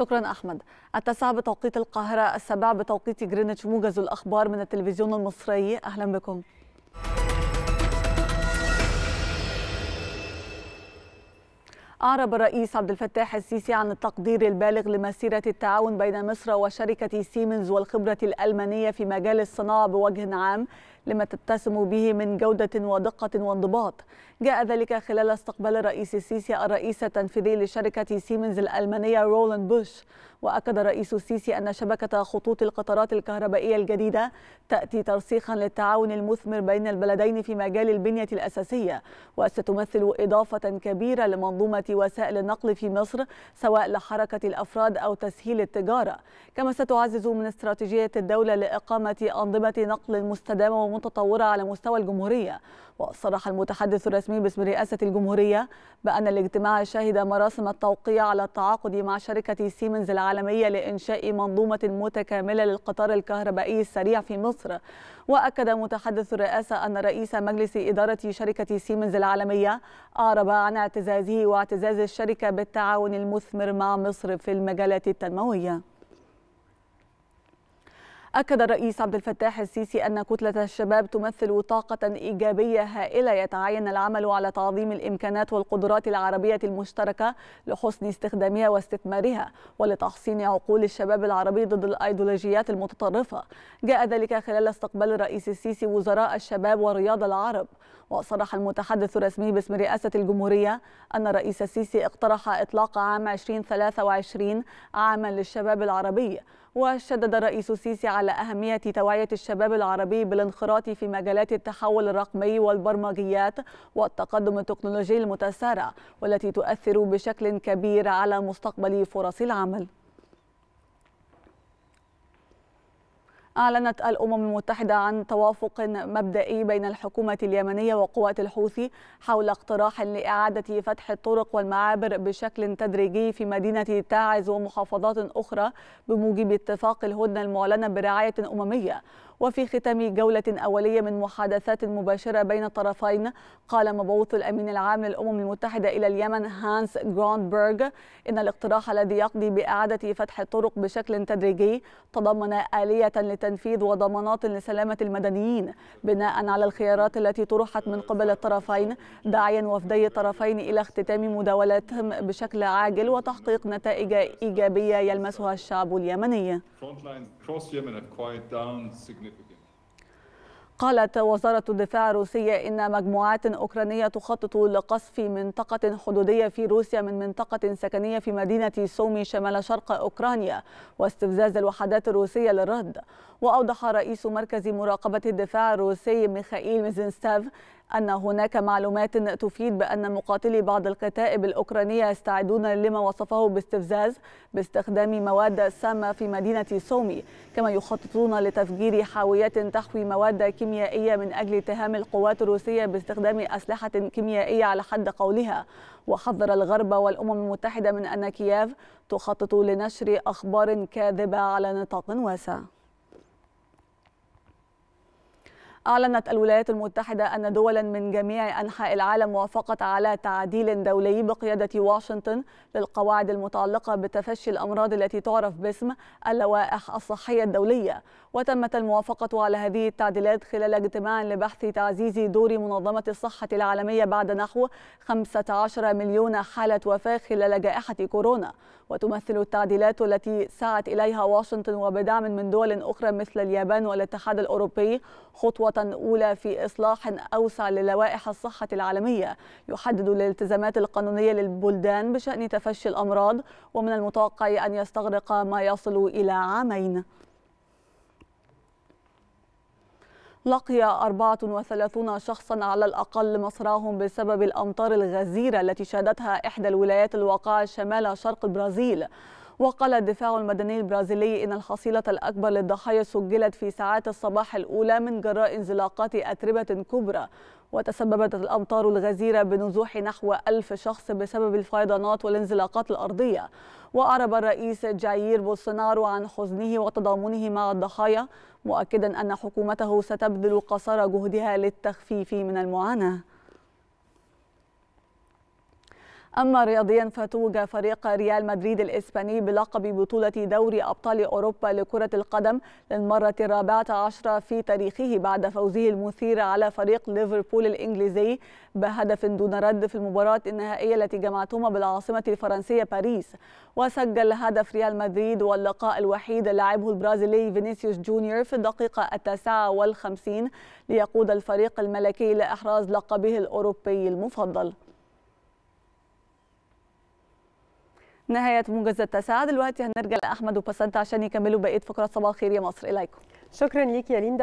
شكرا أحمد. التاسعة بتوقيت القاهرة، 7 بتوقيت جرينتش، موجز الأخبار من التلفزيون المصري. أهلا بكم. أعرب الرئيس عبد الفتاح السيسي عن التقدير البالغ لمسيرة التعاون بين مصر وشركة سيمنز والخبرة الألمانية في مجال الصناعة بوجه عام، لما تتسم به من جودة ودقة وانضباط. جاء ذلك خلال استقبال الرئيس السيسي الرئيس التنفيذي لشركة سيمنز الألمانية رولاند بوش. وأكد الرئيس السيسي أن شبكة خطوط القطارات الكهربائية الجديدة تأتي ترسيخا للتعاون المثمر بين البلدين في مجال البنية الأساسية، وستمثل إضافة كبيرة لمنظومة وسائل النقل في مصر، سواء لحركة الأفراد أو تسهيل التجارة، كما ستعزز من استراتيجية الدولة لإقامة أنظمة نقل مستدامة ومتطورة على مستوى الجمهورية. وصرح المتحدث الرسمي باسم رئاسة الجمهورية بأن الاجتماع شهد مراسم التوقيع على التعاقد مع شركة سيمنز العالمية لإنشاء منظومة متكاملة للقطار الكهربائي السريع في مصر. وأكد متحدث الرئاسة أن رئيس مجلس إدارة شركة سيمنز العالمية أعرب عن اعتزازه واعتزاز الشركة بالتعاون المثمر مع مصر في المجالات التنموية. أكد الرئيس عبد الفتاح السيسي أن كتلة الشباب تمثل طاقة إيجابية هائلة، يتعين العمل على تعظيم الإمكانات والقدرات العربية المشتركة لحسن استخدامها واستثمارها، ولتحصين عقول الشباب العربي ضد الأيديولوجيات المتطرفة. جاء ذلك خلال استقبال الرئيس السيسي وزراء الشباب والرياضة العرب. وصرح المتحدث الرسمي باسم رئاسة الجمهورية أن الرئيس السيسي اقترح إطلاق عام 2023 عاما للشباب العربي. وشدد الرئيس السيسي على أهمية توعية الشباب العربي بالانخراط في مجالات التحول الرقمي والبرمجيات والتقدم التكنولوجي المتسارع، والتي تؤثر بشكل كبير على مستقبل فرص العمل. أعلنت الأمم المتحدة عن توافق مبدئي بين الحكومة اليمنية وقوات الحوثي حول اقتراح لإعادة فتح الطرق والمعابر بشكل تدريجي في مدينة تاعز ومحافظات أخرى بموجب اتفاق الهدنة المعلنة برعاية أممية. وفي ختام جولة أولية من محادثات مباشرة بين الطرفين، قال مبعوث الأمين العام للأمم المتحدة إلى اليمن هانس جروندبرغ إن الاقتراح الذي يقضي بإعادة فتح الطرق بشكل تدريجي تضمن آلية لتنفيذ وضمانات لسلامة المدنيين بناء على الخيارات التي طرحت من قبل الطرفين، داعيا وفدي الطرفين إلى اختتام مداولاتهم بشكل عاجل وتحقيق نتائج إيجابية يلمسها الشعب اليمني. قالت وزارة الدفاع الروسية إن مجموعات أوكرانية تخطط لقصف منطقة حدودية في روسيا من منطقة سكنية في مدينة سومي شمال شرق أوكرانيا، واستفزاز الوحدات الروسية للرد. وأوضح رئيس مركز مراقبة الدفاع الروسي ميخائيل ميزينتسيف أن هناك معلومات تفيد بأن مقاتلي بعض الكتائب الأوكرانية يستعدون لما وصفه باستفزاز باستخدام مواد سامة في مدينة سومي، كما يخططون لتفجير حاويات تحوي مواد كيميائية من أجل اتهام القوات الروسية باستخدام أسلحة كيميائية على حد قولها. وحذر الغرب والأمم المتحدة من أن كييف تخطط لنشر أخبار كاذبة على نطاق واسع. أعلنت الولايات المتحدة أن دولا من جميع أنحاء العالم وافقت على تعديل دولي بقيادة واشنطن للقواعد المتعلقة بتفشي الأمراض التي تعرف باسم اللوائح الصحية الدولية. وتمت الموافقة على هذه التعديلات خلال اجتماع لبحث تعزيز دور منظمة الصحة العالمية بعد نحو 15 مليون حالة وفاة خلال جائحة كورونا. وتمثل التعديلات التي سعت إليها واشنطن وبدعم من دول أخرى مثل اليابان والاتحاد الأوروبي خطوة أولى في إصلاح أوسع للوائح الصحة العالمية، يحدد الالتزامات القانونية للبلدان بشأن تفشي الأمراض، ومن المتوقع أن يستغرق ما يصل إلى عامين. لقي 34 شخصا على الأقل مصرعهم بسبب الأمطار الغزيرة التي شهدتها إحدى الولايات الواقعة شمال شرق البرازيل. وقال الدفاع المدني البرازيلي إن الحصيلة الأكبر للضحايا سجلت في ساعات الصباح الأولى من جراء انزلاقات أتربة كبرى. وتسببت الأمطار الغزيرة بنزوح نحو 1000 شخص بسبب الفيضانات والانزلاقات الأرضية. وأعرب الرئيس جايير بولسونارو عن حزنه وتضامنه مع الضحايا، مؤكدا أن حكومته ستبذل قصارى جهدها للتخفيف من المعاناة. أما رياضيا فتوج فريق ريال مدريد الإسباني بلقب بطولة دوري أبطال أوروبا لكرة القدم للمرة الرابعة عشرة في تاريخه بعد فوزه المثير على فريق ليفربول الإنجليزي بهدف دون رد في المباراة النهائية التي جمعتهما بالعاصمة الفرنسية باريس. وسجل هدف ريال مدريد واللقاء الوحيد لعبه البرازيلي فينيسيوس جونيور في الدقيقة 59 ليقود الفريق الملكي لإحراز لقبه الأوروبي المفضل. نهاية موجز التاسعة. دلوقتي هنرجع لأحمد وبسنت عشان يكملوا بقية فقرات صباح الخير يا مصر. إليكم. شكرا ليك يا ليندا.